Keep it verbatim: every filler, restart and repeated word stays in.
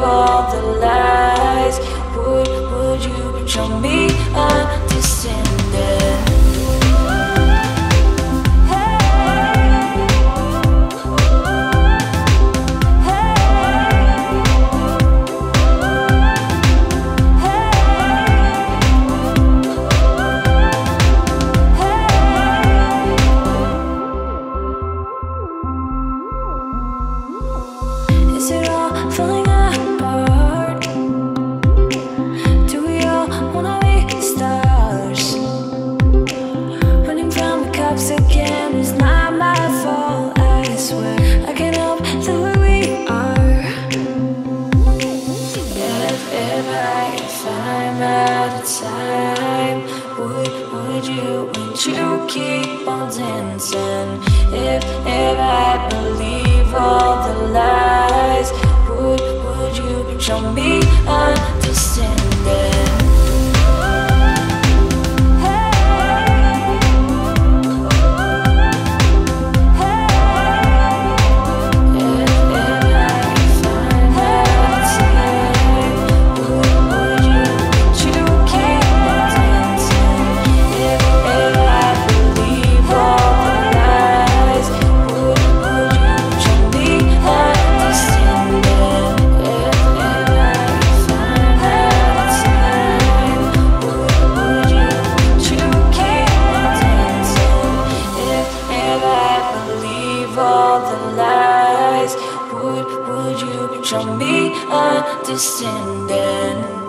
of all the lies, would, would you show me a descendant? If, if I believe all the lies, would, would you show me a descendant? Show me a descendant.